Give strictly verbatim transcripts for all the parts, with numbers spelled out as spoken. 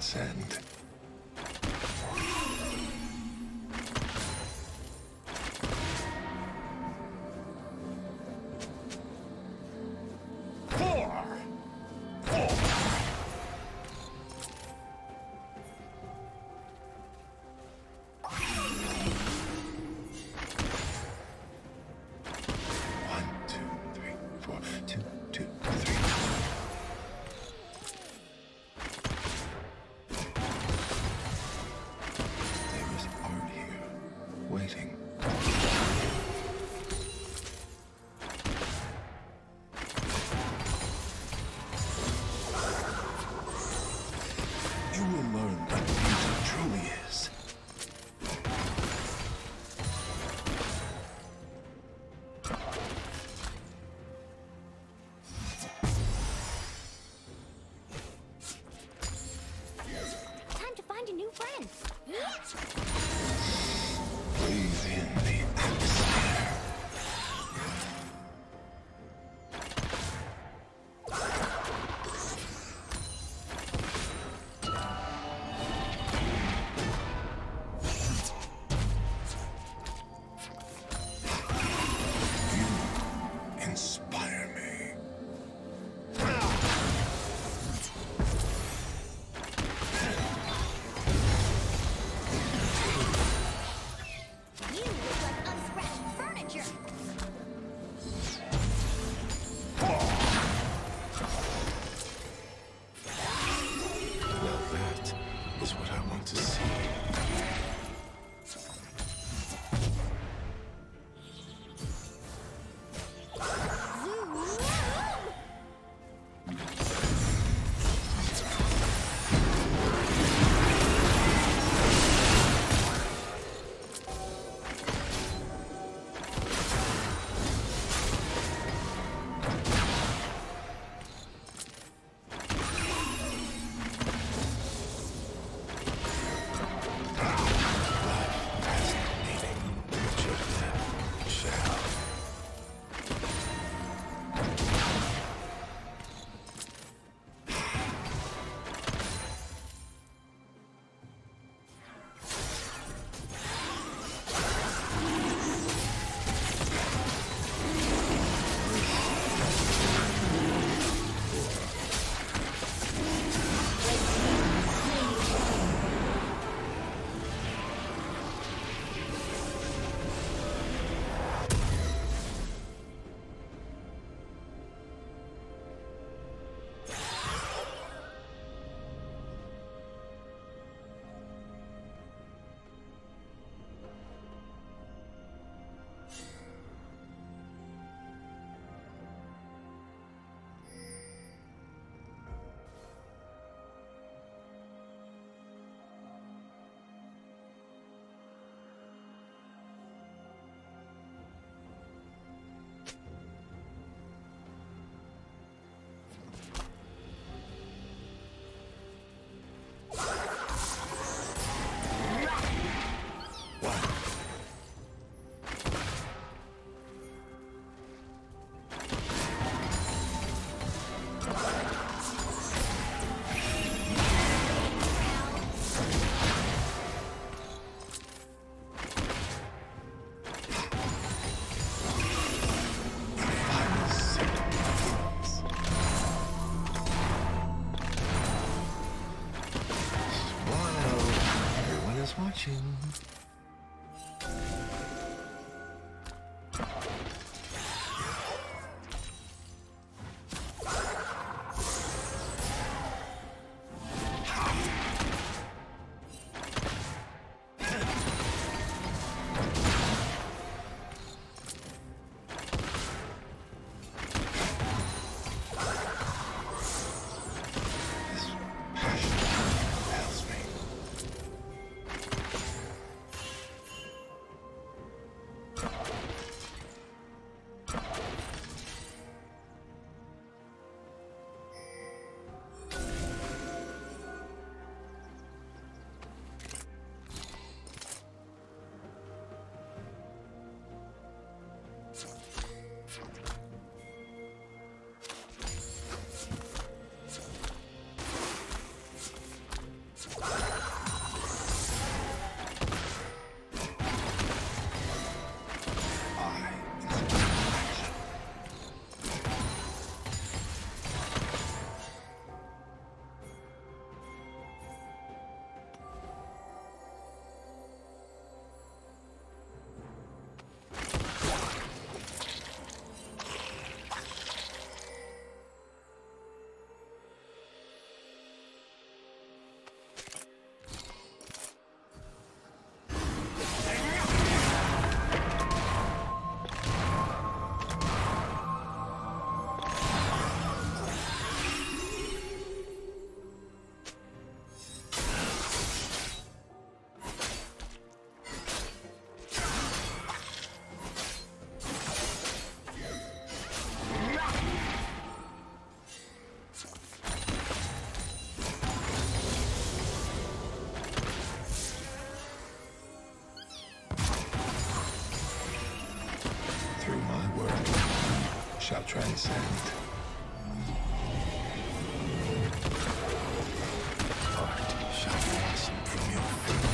transcend. through my word shall transcend. Art shall blossom from your feet.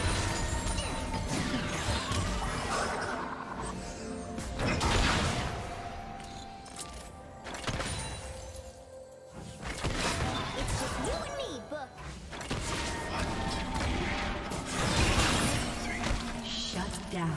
It's just you and me, Book. One, two, three. Shut down.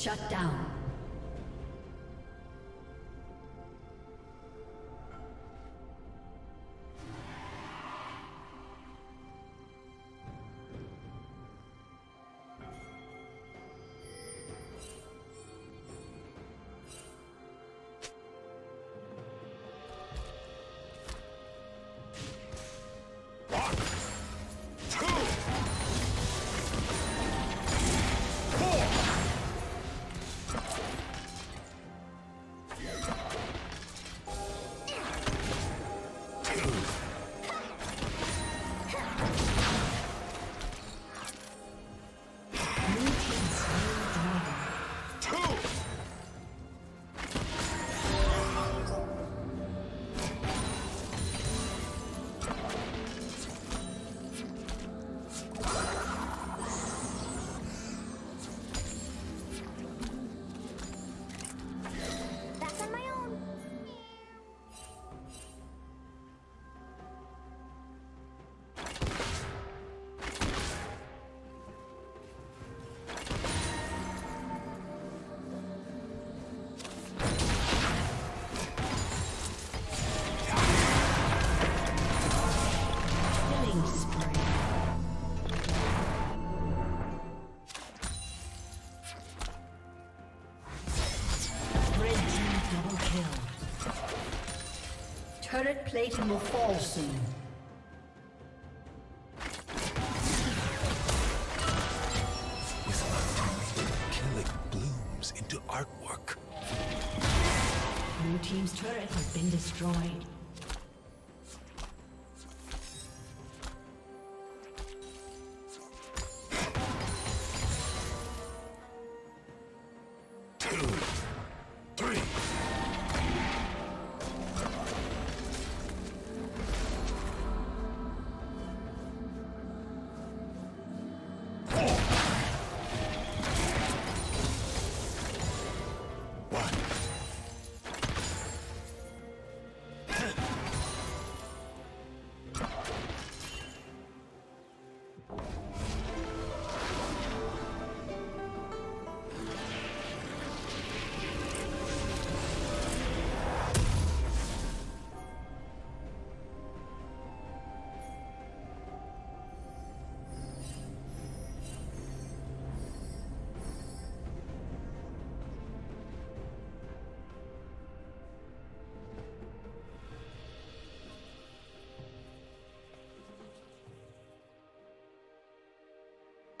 Shut down. Turret plating will fall soon. With love, killing blooms into artwork. Blue team's turret has been destroyed.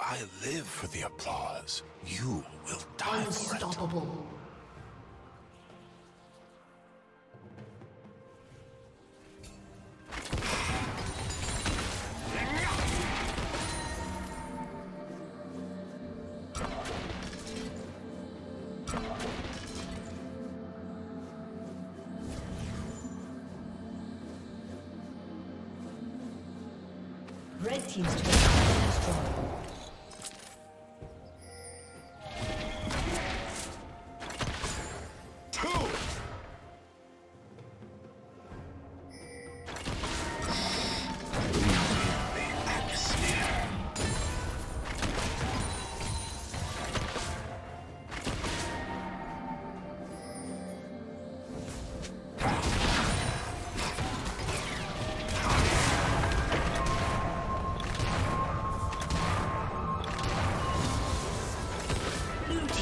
I live for the applause. You will die for it. Unstoppable. Red team's turret is destroyed.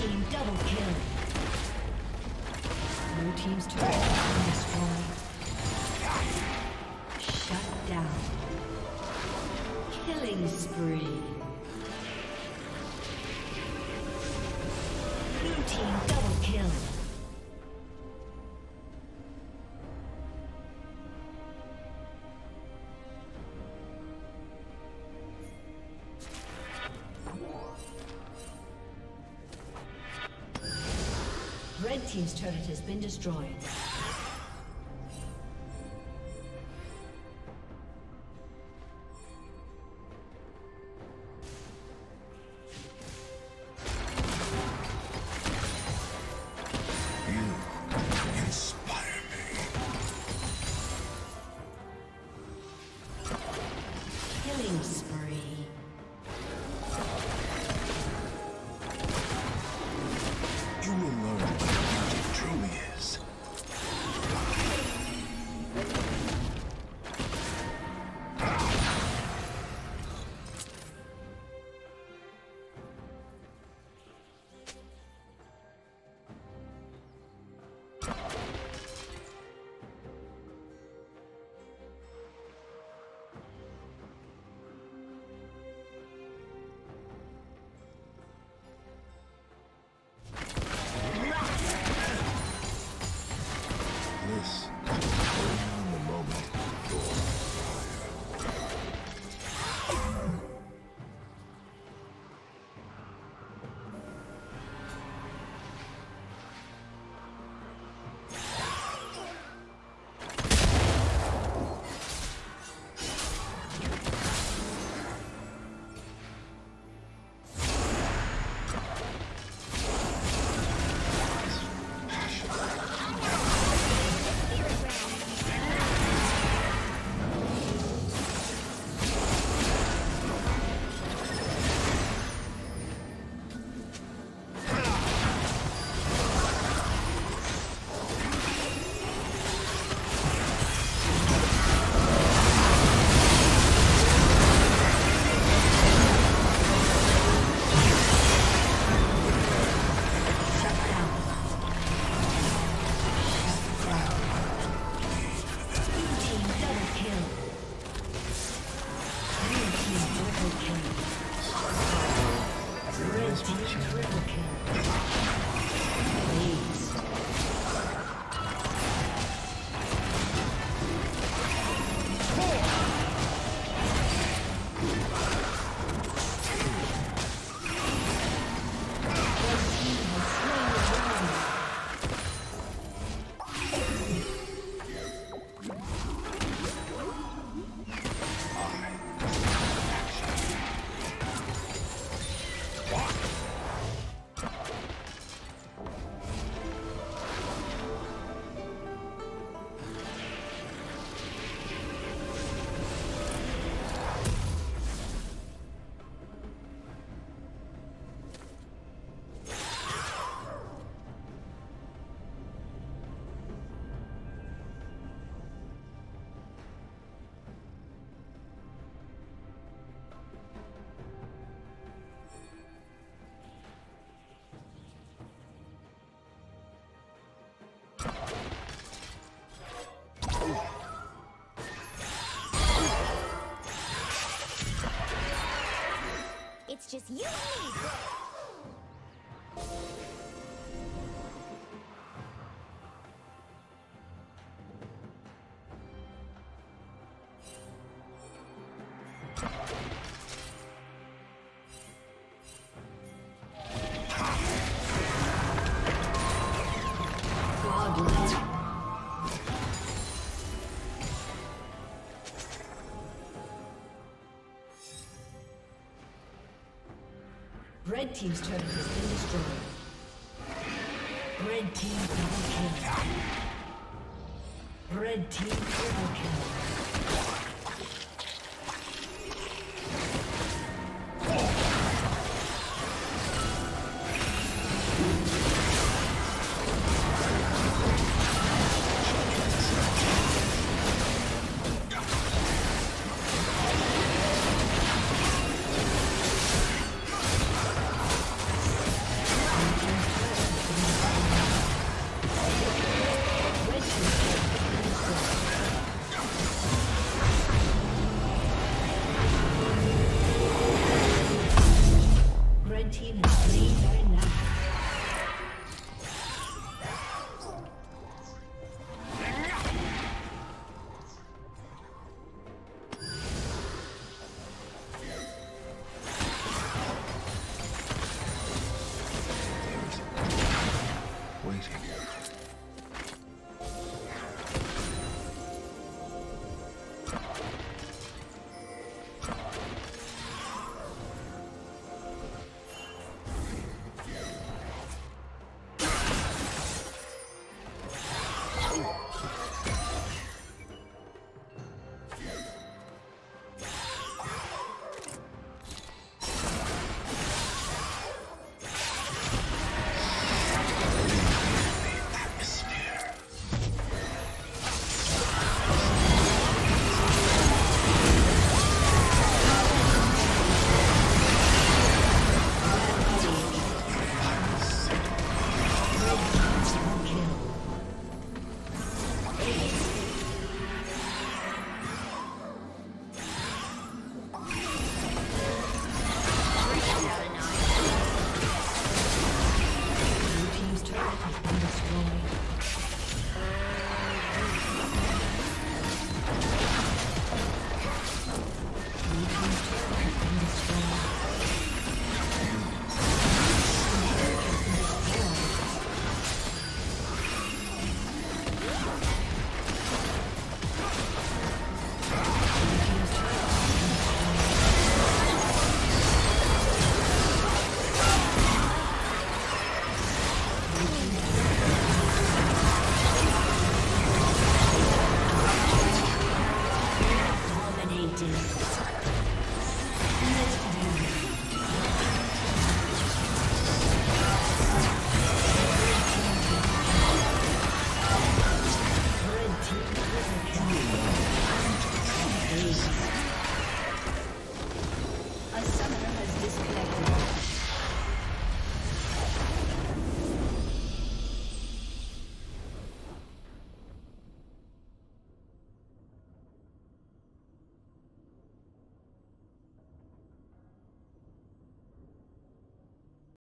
team double kill. Blue team's turret has been destroyed. Shut down. Killing spree. Blue team double kill. Red team's turret has been destroyed. It's just you and me! Red team's turret has been destroyed. Red team double kill. Red team double kill. Red team Now.